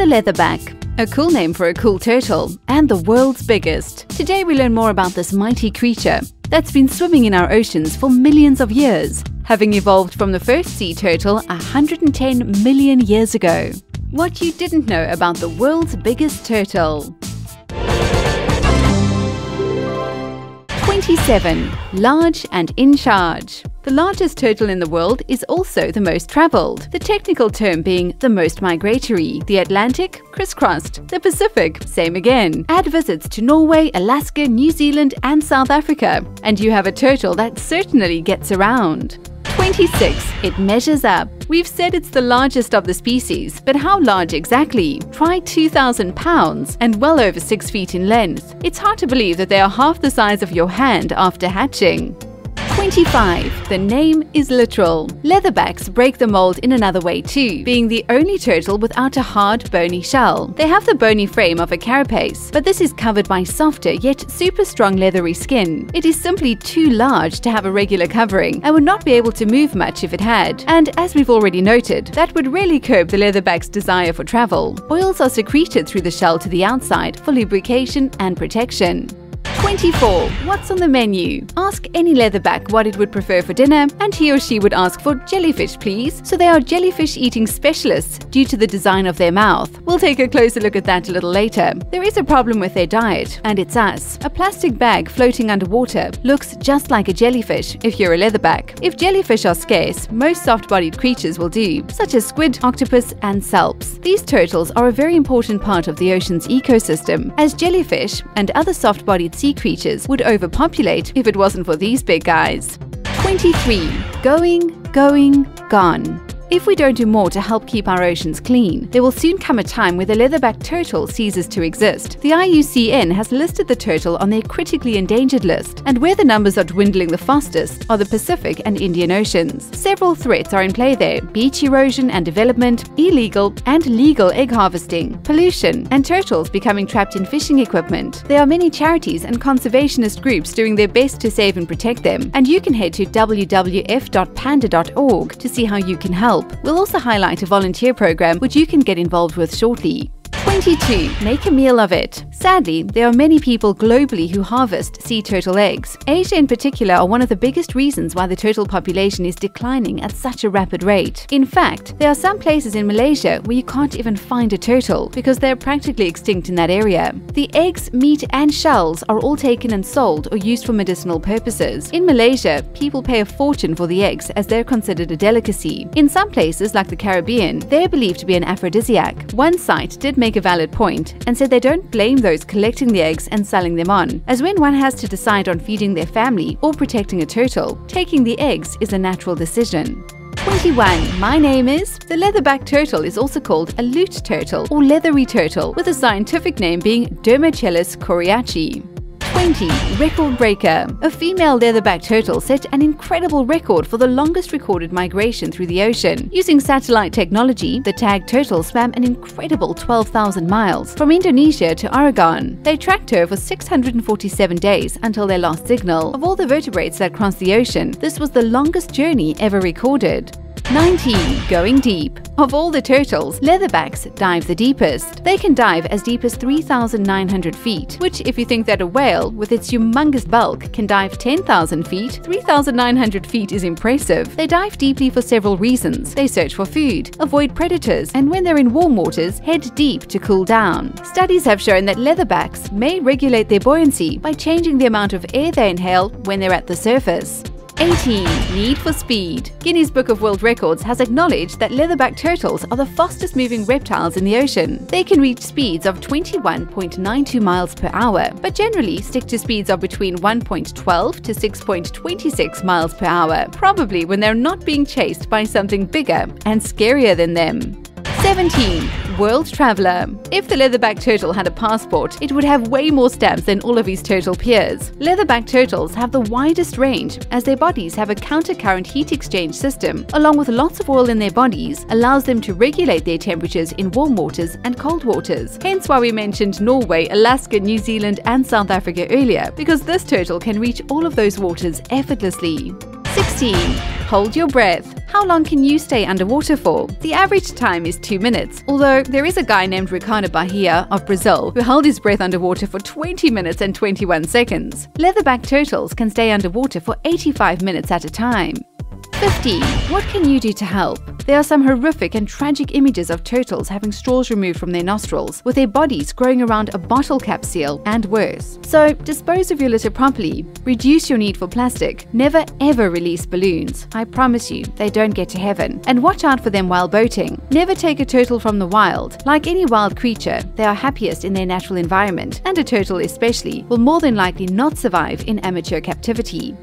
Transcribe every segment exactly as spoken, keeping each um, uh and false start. the leatherback. A cool name for a cool turtle, and the world's biggest. Today we learn more about this mighty creature that's been swimming in our oceans for millions of years, having evolved from the first sea turtle one hundred ten million years ago. What you didn't know about the world's biggest turtle. twenty-seven. Large and in charge. The largest turtle in the world is also the most traveled, the technical term being the most migratory. The Atlantic crisscrossed, the Pacific same again. Add visits to Norway, Alaska, New Zealand and South Africa, and you have a turtle that certainly gets around. twenty-six. It measures up. We've said it's the largest of the species, but how large exactly? Try two thousand pounds and well over six feet in length. It's hard to believe that they are half the size of your hand after hatching. twenty-five. The name is literal. Leatherbacks break the mold in another way too, being the only turtle without a hard, bony shell. They have the bony frame of a carapace, but this is covered by softer yet super strong leathery skin. It is simply too large to have a regular covering and would not be able to move much if it had. And as we've already noted, that would really curb the leatherback's desire for travel. Oils are secreted through the shell to the outside for lubrication and protection. twenty-four. What's on the menu? Ask any leatherback what it would prefer for dinner, and he or she would ask for jellyfish, please. So they are jellyfish eating specialists due to the design of their mouth. We'll take a closer look at that a little later. There is a problem with their diet, and it's us. A plastic bag floating underwater looks just like a jellyfish if you're a leatherback. If jellyfish are scarce, most soft-bodied creatures will do, such as squid, octopus, and salps. These turtles are a very important part of the ocean's ecosystem, as jellyfish and other soft-bodied sea creatures would overpopulate if it wasn't for these big guys. twenty-three. Going, going, gone. If we don't do more to help keep our oceans clean, there will soon come a time where the leatherback turtle ceases to exist. The I U C N has listed the turtle on their critically endangered list, and where the numbers are dwindling the fastest are the Pacific and Indian Oceans. Several threats are in play there: beach erosion and development, illegal and legal egg harvesting, pollution, and turtles becoming trapped in fishing equipment. There are many charities and conservationist groups doing their best to save and protect them, and you can head to w w f dot panda dot org to see how you can help. We'll also highlight a volunteer program which you can get involved with shortly. twenty-two. Make a meal of it. Sadly, there are many people globally who harvest sea turtle eggs. Asia in particular are one of the biggest reasons why the turtle population is declining at such a rapid rate. In fact, there are some places in Malaysia where you can't even find a turtle because they are practically extinct in that area. The eggs, meat and shells are all taken and sold or used for medicinal purposes. In Malaysia, people pay a fortune for the eggs as they're considered a delicacy. In some places, like the Caribbean, they're believed to be an aphrodisiac. One site did make a valid point and said they don't blame those collecting the eggs and selling them on, as when one has to decide on feeding their family or protecting a turtle, taking the eggs is a natural decision. twenty-one. My name is. The leatherback turtle is also called a lute turtle or leathery turtle, with a scientific name being Dermochelys coriacea. twenty. Record breaker. A female leatherback turtle set an incredible record for the longest recorded migration through the ocean. Using satellite technology, the tagged turtle swam an incredible twelve thousand miles from Indonesia to Oregon. They tracked her for six hundred forty-seven days until their last signal. Of all the vertebrates that crossed the ocean, this was the longest journey ever recorded. nineteen. Going deep. Of all the turtles, leatherbacks dive the deepest. They can dive as deep as three thousand nine hundred feet, which if you think that a whale, with its humongous bulk, can dive ten thousand feet, three thousand nine hundred feet is impressive. They dive deeply for several reasons. They search for food, avoid predators, and when they're in warm waters, head deep to cool down. Studies have shown that leatherbacks may regulate their buoyancy by changing the amount of air they inhale when they're at the surface. eighteen. Need for speed. Guinness Book of World Records has acknowledged that leatherback turtles are the fastest moving reptiles in the ocean. They can reach speeds of twenty-one point nine two miles per hour, but generally stick to speeds of between one point one two to six point two six miles per hour, probably when they're not being chased by something bigger and scarier than them. seventeen. World traveler. If the leatherback turtle had a passport, it would have way more stamps than all of his turtle peers. Leatherback turtles have the widest range, as their bodies have a counter-current heat exchange system, along with lots of oil in their bodies, allows them to regulate their temperatures in warm waters and cold waters. Hence why we mentioned Norway, Alaska, New Zealand, and South Africa earlier, because this turtle can reach all of those waters effortlessly. sixteen. Hold your breath. How long can you stay underwater for? The average time is two minutes, although there is a guy named Ricardo Bahia of Brazil who held his breath underwater for twenty minutes and twenty-one seconds. Leatherback turtles can stay underwater for eighty-five minutes at a time. fifty. What can you do to help? There are some horrific and tragic images of turtles having straws removed from their nostrils, with their bodies growing around a bottle cap seal and worse. So dispose of your litter properly, reduce your need for plastic, never ever release balloons. I promise you, they don't get to heaven. And watch out for them while boating. Never take a turtle from the wild. Like any wild creature, they are happiest in their natural environment, and a turtle especially will more than likely not survive in amateur captivity.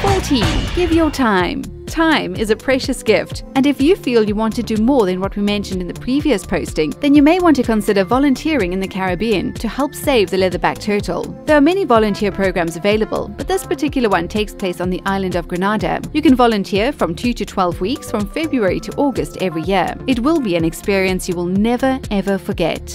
forty. Give your time. Time is a precious gift, and if you feel you want to do more than what we mentioned in the previous posting, then you may want to consider volunteering in the Caribbean to help save the leatherback turtle. There are many volunteer programs available, but this particular one takes place on the island of Grenada. You can volunteer from two to twelve weeks from February to August every year. It will be an experience you will never ever forget.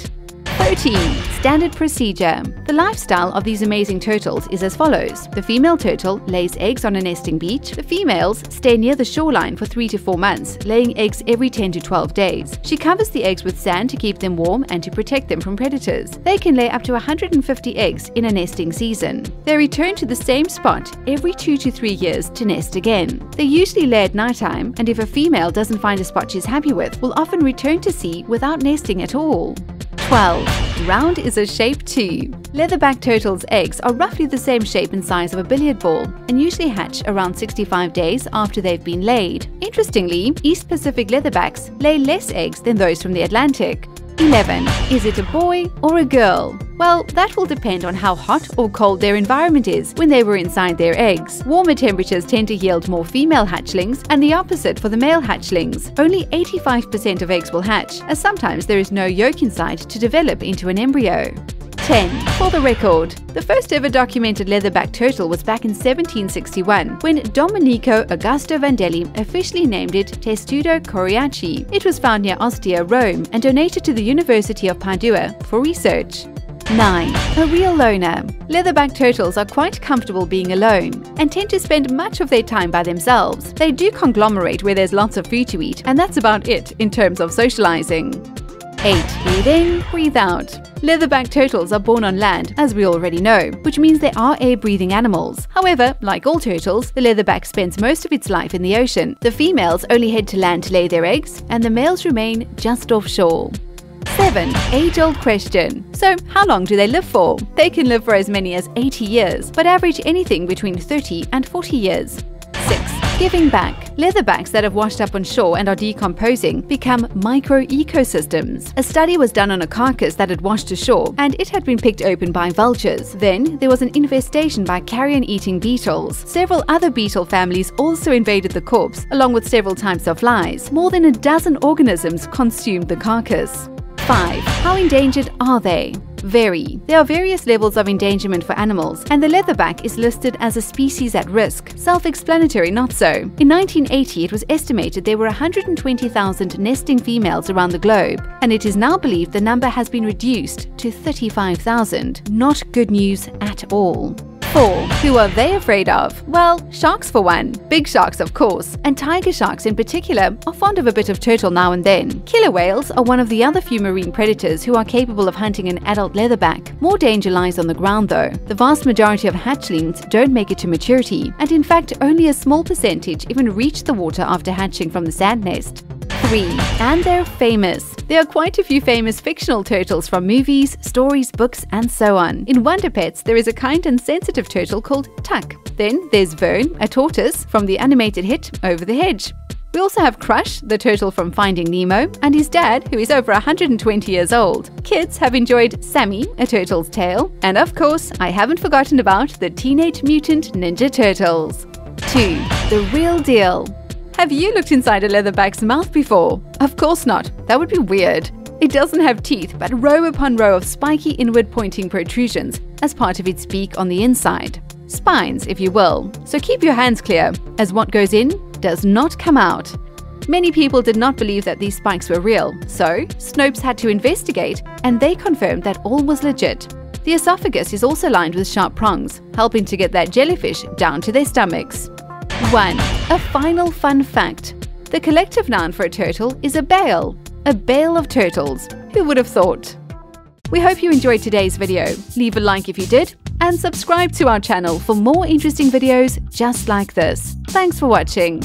thirty. Standard procedure. The lifestyle of these amazing turtles is as follows. The female turtle lays eggs on a nesting beach. The females stay near the shoreline for three to four months, laying eggs every ten to twelve days. She covers the eggs with sand to keep them warm and to protect them from predators. They can lay up to one hundred fifty eggs in a nesting season. They return to the same spot every two to three years to nest again. They usually lay at nighttime, and if a female doesn't find a spot she's happy with, will often return to sea without nesting at all. twelve. Round is a shape too. Leatherback turtles' eggs are roughly the same shape and size of a billiard ball and usually hatch around sixty-five days after they've been laid. Interestingly, East Pacific leatherbacks lay less eggs than those from the Atlantic. eleven. Is it a boy or a girl? Well, that will depend on how hot or cold their environment is when they were inside their eggs. Warmer temperatures tend to yield more female hatchlings, and the opposite for the male hatchlings. Only eighty-five percent of eggs will hatch, as sometimes there is no yolk inside to develop into an embryo. ten. For the record, the first ever documented leatherback turtle was back in seventeen sixty-one, when Domenico Agostino Vandelli officially named it Testudo coriacea. It was found near Ostia, Rome, and donated to the University of Padua for research. nine. A real loner. Leatherback turtles are quite comfortable being alone and tend to spend much of their time by themselves. They do conglomerate where there's lots of food to eat, and that's about it in terms of socializing. eight. Breathe in, breathe out. Leatherback turtles are born on land, as we already know, which means they are air-breathing animals. However, like all turtles, the leatherback spends most of its life in the ocean. The females only head to land to lay their eggs, and the males remain just offshore. seven. Age-old question. So, how long do they live for? They can live for as many as eighty years, but average anything between thirty and forty years. six. Giving back. Leatherbacks that have washed up on shore and are decomposing become micro-ecosystems. A study was done on a carcass that had washed ashore, and it had been picked open by vultures. Then there was an infestation by carrion-eating beetles. Several other beetle families also invaded the corpse, along with several types of flies. More than a dozen organisms consumed the carcass. five. How endangered are they? Vary. There are various levels of endangerment for animals, and the leatherback is listed as a species at risk. Self-explanatory, not so. In nineteen eighty, it was estimated there were one hundred twenty thousand nesting females around the globe, and it is now believed the number has been reduced to thirty-five thousand. Not good news at all. four. Who are they afraid of? Well, sharks for one. Big sharks, of course, and tiger sharks in particular are fond of a bit of turtle now and then. Killer whales are one of the other few marine predators who are capable of hunting an adult leatherback. More danger lies on the ground, though. The vast majority of hatchlings don't make it to maturity, and in fact, only a small percentage even reach the water after hatching from the sand nest. three. And they're famous. There are quite a few famous fictional turtles from movies, stories, books, and so on. In Wonder Pets, there is a kind and sensitive turtle called Tuck. Then there's Vern, a tortoise, from the animated hit Over the Hedge. We also have Crush, the turtle from Finding Nemo, and his dad, who is over one hundred twenty years old. Kids have enjoyed Sammy, a turtle's tale, and of course, I haven't forgotten about the Teenage Mutant Ninja Turtles. two. The real deal. Have you looked inside a leatherback's mouth before? Of course not, that would be weird. It doesn't have teeth, but row upon row of spiky inward-pointing protrusions as part of its beak on the inside. Spines, if you will. So keep your hands clear, as what goes in does not come out. Many people did not believe that these spikes were real, so Snopes had to investigate, and they confirmed that all was legit. The esophagus is also lined with sharp prongs, helping to get that jellyfish down to their stomachs. one. A final fun fact. The collective noun for a turtle is a bale, a bale of turtles. Who would have thought? We hope you enjoyed today's video. Leave a like if you did, and subscribe to our channel for more interesting videos just like this. Thanks for watching.